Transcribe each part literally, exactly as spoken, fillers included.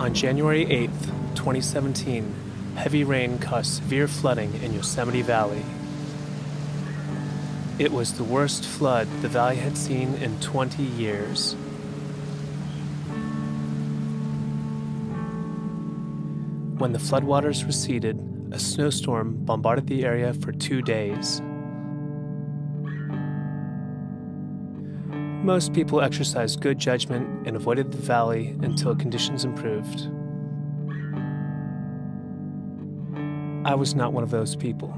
On January eighth, twenty seventeen, heavy rain caused severe flooding in Yosemite Valley. It was the worst flood the valley had seen in twenty years. When the floodwaters receded, a snowstorm bombarded the area for two days. Most people exercised good judgment and avoided the valley until conditions improved. I was not one of those people.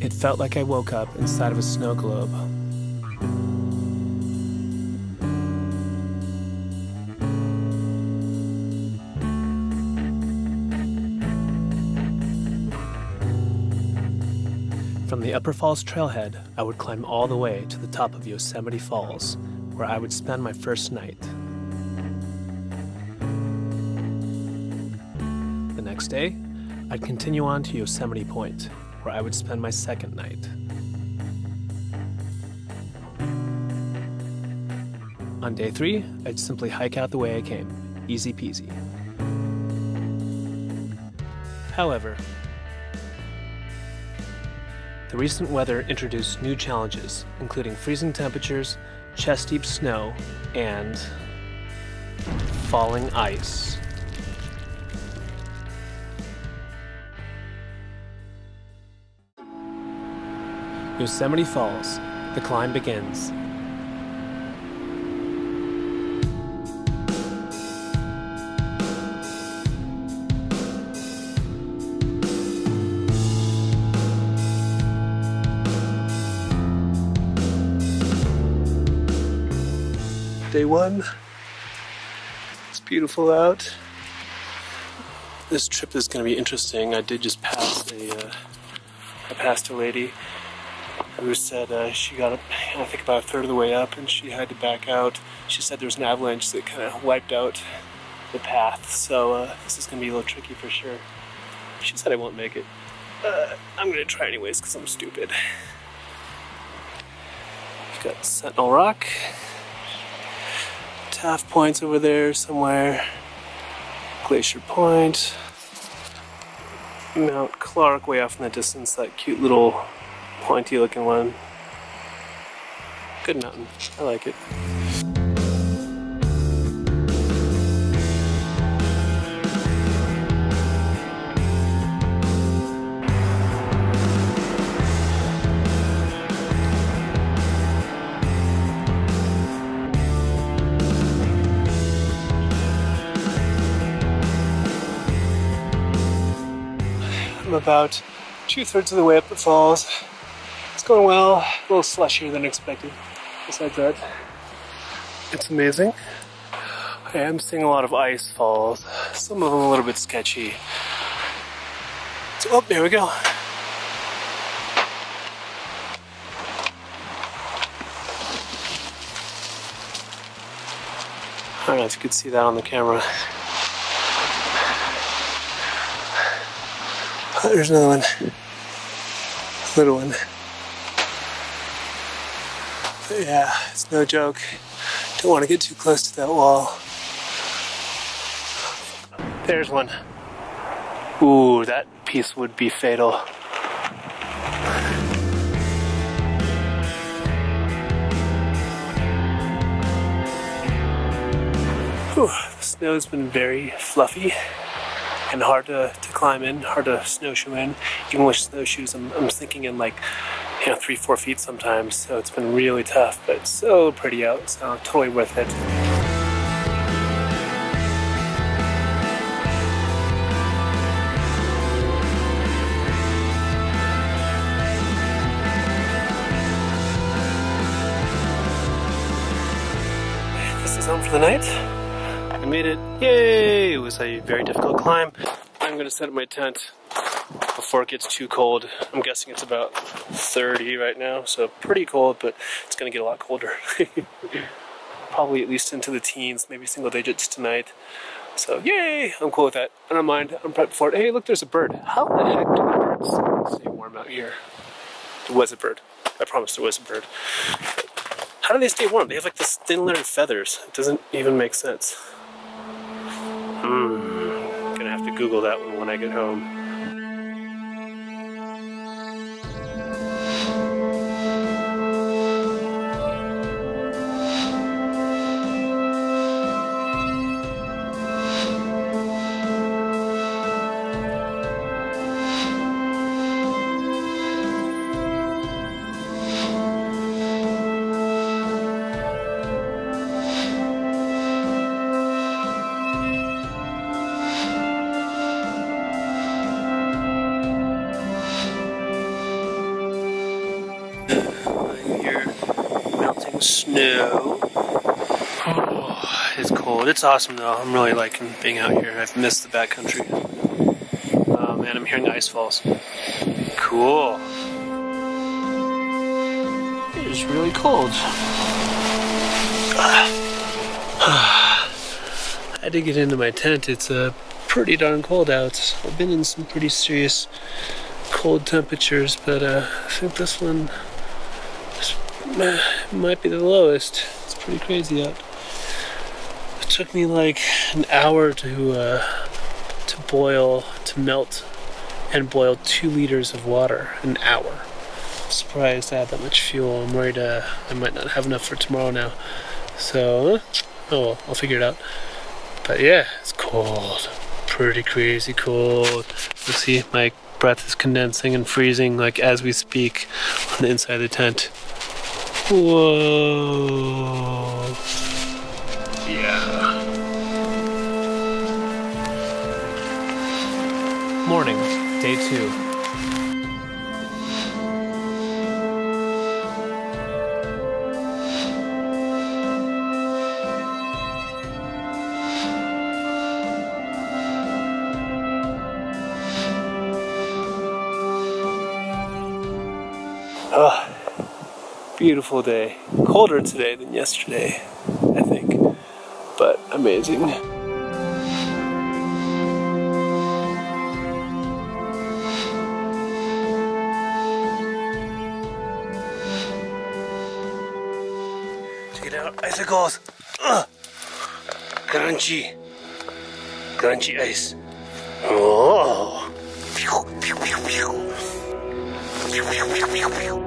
It felt like I woke up inside of a snow globe. From the Upper Falls Trailhead, I would climb all the way to the top of Yosemite Falls, where I would spend my first night. The next day, I'd continue on to Yosemite Point, where I would spend my second night. On day three, I'd simply hike out the way I came, easy peasy. However, the recent weather introduced new challenges, including freezing temperatures, chest-deep snow, and falling ice. Yosemite Falls, the climb begins. Day one, it's beautiful out. This trip is going to be interesting. I did just pass a, uh, I passed a lady who said uh, she got up, I think about a third of the way up, and she had to back out. She said there was an avalanche that kind of wiped out the path, so uh, this is going to be a little tricky for sure. She said I won't make it. Uh, I'm going to try anyways because I'm stupid. We've got Sentinel Rock. Taft Point's over there somewhere. Glacier Point. Mount Clark way off in the distance, that cute little pointy looking one. Good mountain. I like it. I'm about two-thirds of the way up the falls. Going well, a little slushier than expected. Besides that, it's amazing. I am seeing a lot of ice falls, some of them a little bit sketchy. So, oh, there we go. I don't know if you could see that on the camera. Oh, there's another one. Little one. Yeah, it's no joke. Don't want to get too close to that wall. There's one. Ooh, that piece would be fatal. Whew, the snow's been very fluffy and hard to, to climb in, hard to snowshoe in. Even with snowshoes, I'm, I'm sinking in like, you know, three, four feet sometimes, so it's been really tough, but so pretty out, so totally worth it. the night. I made it. Yay! It was a very difficult climb. I'm going to set up my tent before it gets too cold. I'm guessing it's about thirty right now, so pretty cold, but it's going to get a lot colder. Probably at least into the teens, maybe single digits tonight. So yay! I'm cool with that. I don't mind. I'm prepped for it. Hey, look, there's a bird. How the heck do the birds stay warm out here? There was a bird. I promise there was a bird. How do they stay warm? They have like this thin layer of feathers. It doesn't even make sense. Hmm. Gonna have to Google that one when I get home. Snow. Oh, it's cold. It's awesome though. I'm really liking being out here. I've missed the backcountry. Um, and I'm hearing ice falls. Cool. It is really cold. I had to get into my tent. It's uh, pretty darn cold out. I've been in some pretty serious cold temperatures, but uh, I think this one might be the lowest. It's pretty crazy out. It took me like an hour to uh, to boil, to melt and boil two liters of water. An hour. I'm surprised I had that much fuel. I'm worried uh, I might not have enough for tomorrow now. So, oh well, I'll figure it out. But yeah, it's cold. Pretty crazy cold. You'll see my breath is condensing and freezing like as we speak on the inside of the tent. Whoa. Yeah. Morning, day two. Ugh. Beautiful day. Colder today than yesterday, I think, but amazing. Check it out, icicles. Ugh. Crunchy, crunchy ice. Oh. Pew, pew, pew, pew. Pew, pew, pew, pew, pew.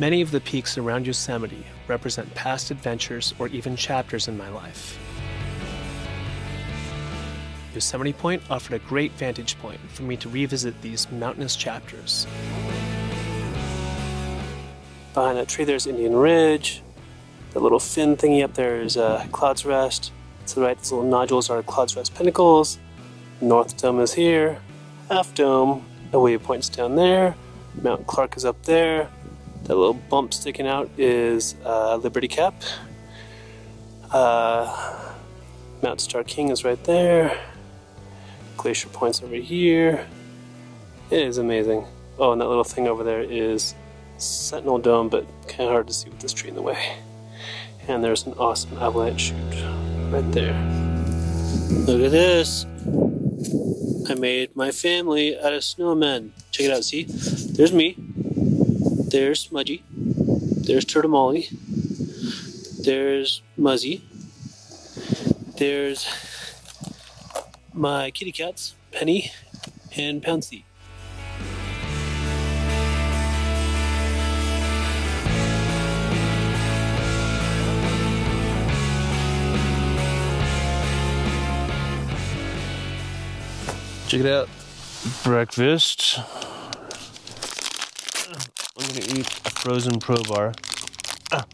Many of the peaks around Yosemite represent past adventures or even chapters in my life. Yosemite Point offered a great vantage point for me to revisit these mountainous chapters. Behind that tree there's Indian Ridge. The little fin thingy up there is uh, Cloud's Rest. To the right, these little nodules are Cloud's Rest Pinnacles. North Dome is here. Half Dome. The way points down there. Mount Clark is up there. That little bump sticking out is uh, Liberty Cap. Uh, Mount Star King is right there. Glacier Point's over here. It is amazing. Oh, and that little thing over there is Sentinel Dome, but kind of hard to see with this tree in the way. And there's an awesome avalanche chute right there. Look at this. I made my family out of snowmen. Check it out, see? There's me. There's Smudgy. There's Turtle Molly. There's Muzzy. There's my kitty cats, Penny and Pouncy. Check it out. Breakfast. I'm gonna eat a frozen Pro Bar. Ah.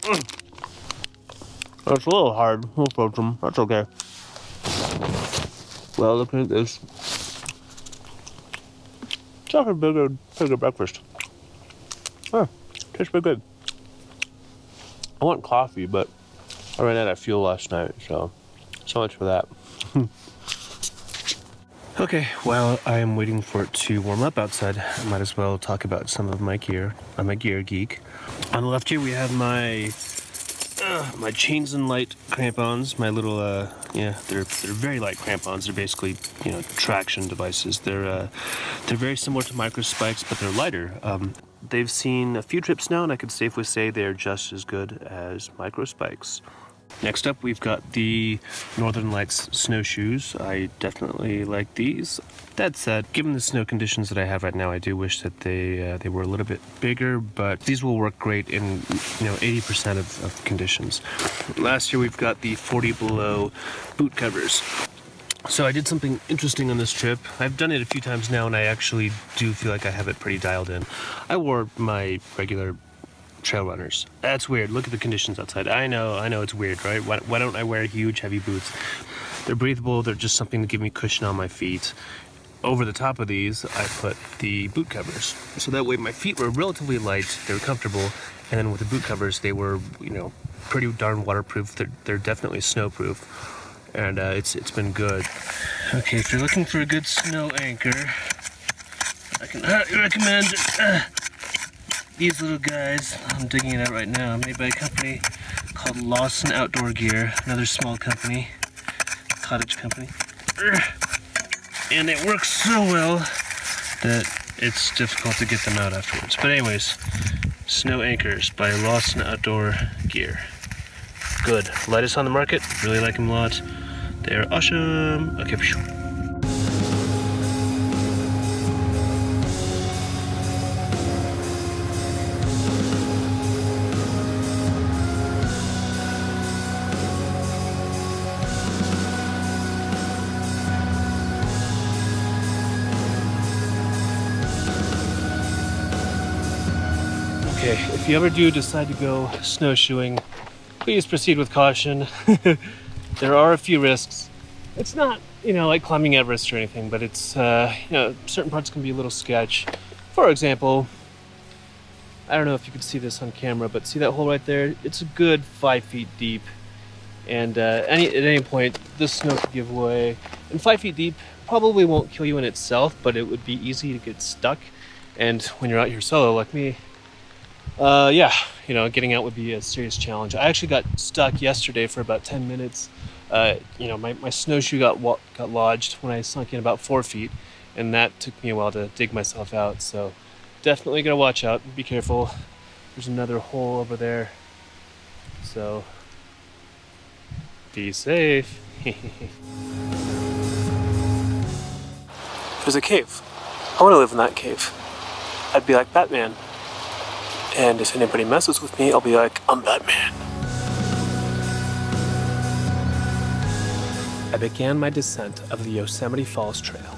Mm. That's a little hard. We'll poach them. That's okay. Well, looking at this, it's like a bigger, bigger breakfast. Ah, tastes pretty good. I want coffee, but I ran out of fuel last night, so so much for that. Okay, while I am waiting for it to warm up outside, I might as well talk about some of my gear. I'm a gear geek. On the left here, we have my uh, my Chainsen light crampons. My little uh, yeah, they're they're very light crampons. They're basically you know traction devices. They're uh, they're very similar to micro spikes, but they're lighter. Um, they've seen a few trips now, and I could safely say they're just as good as micro spikes. Next up, we've got the Northern Lights snowshoes. I definitely like these. That said, given the snow conditions that I have right now, I do wish that they uh, they were a little bit bigger, but these will work great in you know eighty percent of, of conditions. Last year, we've got the forty below boot covers. So I did something interesting on this trip. I've done it a few times now, and I actually do feel like I have it pretty dialed in. I wore my regular trail runners. That's weird. Look at the conditions outside. I know, I know it's weird, right? Why, why don't I wear huge, heavy boots? They're breathable. They're just something to give me cushion on my feet. Over the top of these, I put the boot covers. So that way my feet were relatively light. They were comfortable. And then with the boot covers, they were, you know, pretty darn waterproof. They're, they're definitely snowproof. And uh, it's it's been good. Okay, if you're looking for a good snow anchor, I can highly recommend uh, these little guys. I'm digging it out right now, made by a company called Lawson Outdoor Gear, another small company, cottage company. And it works so well that it's difficult to get them out afterwards. But anyways, snow anchors by Lawson Outdoor Gear. Good, lightest on the market, really like them a lot. They're awesome. Okay, for sure. If you ever do decide to go snowshoeing, please proceed with caution. There are a few risks. It's not, you know, like climbing Everest or anything, but it's, uh, you know, certain parts can be a little sketch. For example, I don't know if you can see this on camera, but see that hole right there? It's a good five feet deep. And uh, any, at any point, this snow could give way. And five feet deep probably won't kill you in itself, but it would be easy to get stuck. And when you're out here solo like me, Uh, yeah, you know, getting out would be a serious challenge. I actually got stuck yesterday for about ten minutes. Uh, you know, my, my snowshoe got got lodged when I sunk in about four feet, and that took me a while to dig myself out. So definitely gotta watch out, be careful. There's another hole over there. So be safe. There's a cave. I wanna live in that cave. I'd be like Batman. And if anybody messes with me, I'll be like, I'm Batman. I began my descent of the Yosemite Falls Trail.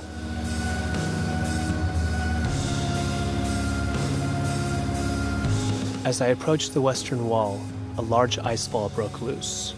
As I approached the western wall, a large icefall broke loose.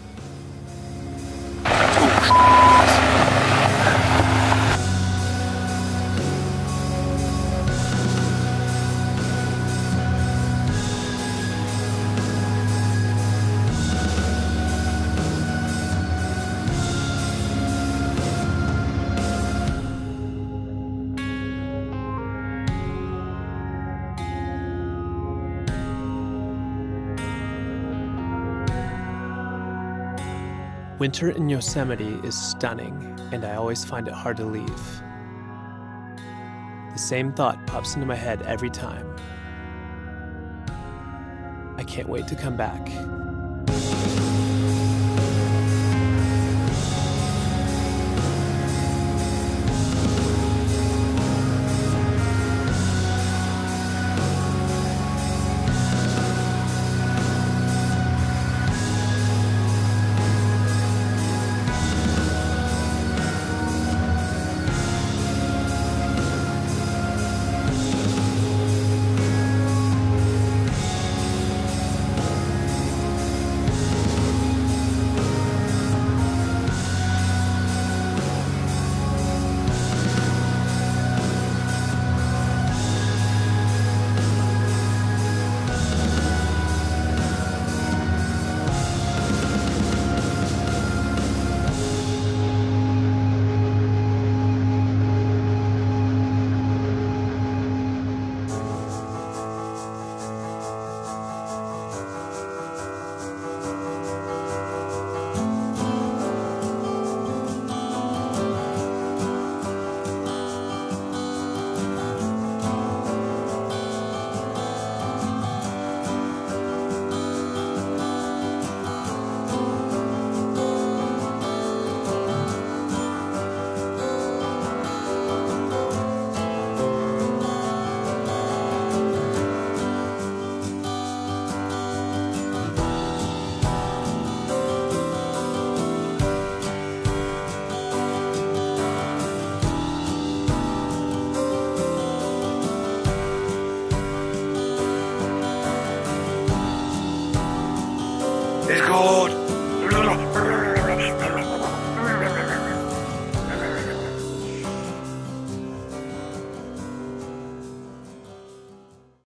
Winter in Yosemite is stunning, and I always find it hard to leave. The same thought pops into my head every time. I can't wait to come back. It's cold.